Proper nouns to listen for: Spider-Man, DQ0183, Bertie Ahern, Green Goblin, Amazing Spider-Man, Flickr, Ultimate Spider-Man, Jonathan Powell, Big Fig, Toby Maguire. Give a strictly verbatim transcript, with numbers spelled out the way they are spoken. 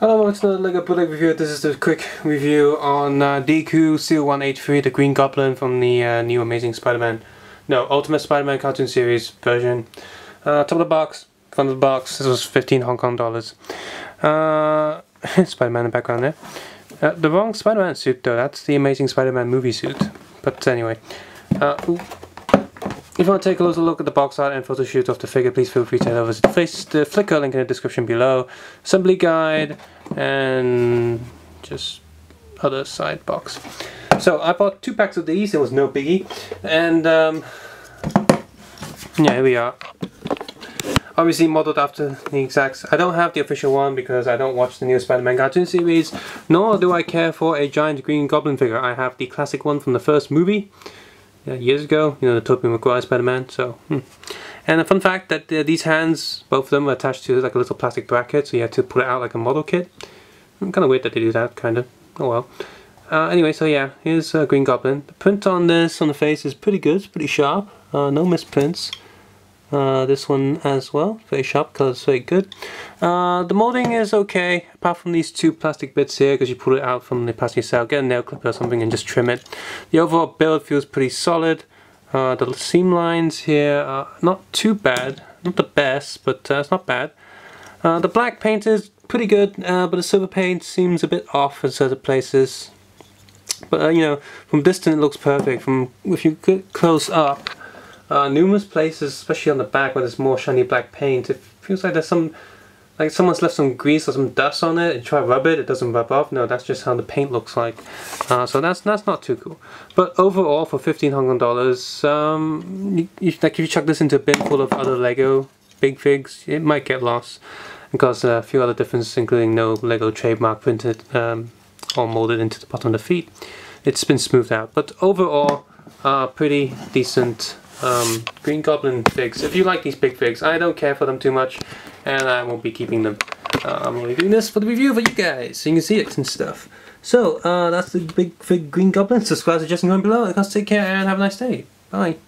Hello, it's another LEGO product review. This is the quick review on uh, D Q zero one eight three, the Green Goblin from the uh, new Amazing Spider-Man. No, Ultimate Spider-Man cartoon series version. Uh, top of the box, front of the box. This was fifteen Hong Kong dollars. Uh, Spider-Man in the background there. Uh, the wrong Spider-Man suit though. That's the Amazing Spider-Man movie suit. But anyway, uh, if you want to take a little look at the box art and photo shoot of the figure, please feel free to head over to the, face, the Flickr link in the description below, assembly guide, and just other side box. So I bought two packs of these, it was no biggie, and um, yeah, here we are. Obviously modeled after the exacts. I don't have the official one because I don't watch the new Spider-Man cartoon series, nor do I care for a giant Green Goblin figure. I have the classic one from the first movie. Uh, years ago, you know, the Toby Maguire Spider-Man, so, hmm. And a fun fact that uh, these hands, both of them are attached to like a little plastic bracket, so you have to pull it out like a model kit. Kind of weird that they do that, kind of. Oh well. Uh, anyway, so yeah, here's uh, Green Goblin. The print on this, on the face, is pretty good, it's pretty sharp, uh, no misprints. Uh, this one as well, very sharp, colour's very good. Uh, the moulding is okay, apart from these two plastic bits here, because you pull it out from the plastic cell, get a nail clipper or something and just trim it. The overall build feels pretty solid. Uh, the seam lines here are not too bad, not the best, but uh, it's not bad. Uh, the black paint is pretty good, uh, but the silver paint seems a bit off in certain places. But uh, you know, from distance it looks perfect. From if you get close up, Uh, numerous places, especially on the back where there's more shiny black paint, it feels like there's some, like someone's left some grease or some dust on it, and try to rub it, it doesn't rub off. No, that's just how the paint looks like. Uh, so that's that's not too cool. But overall, for fifteen Hong Kong dollars, um, you, you, like if you chuck this into a bin full of other LEGO big figs, it might get lost, and cause a few other differences, including no LEGO trademark printed um, or molded into the bottom of the feet. It's been smoothed out, but overall, uh, pretty decent. Um, Green Goblin figs. If you like these big figs, I don't care for them too much, and I won't be keeping them. Uh, I'm only doing this for the review for you guys, so you can see it and stuff. So uh, that's the big fig Green Goblin. Subscribe to Justin going below. I guess take care and have a nice day. Bye.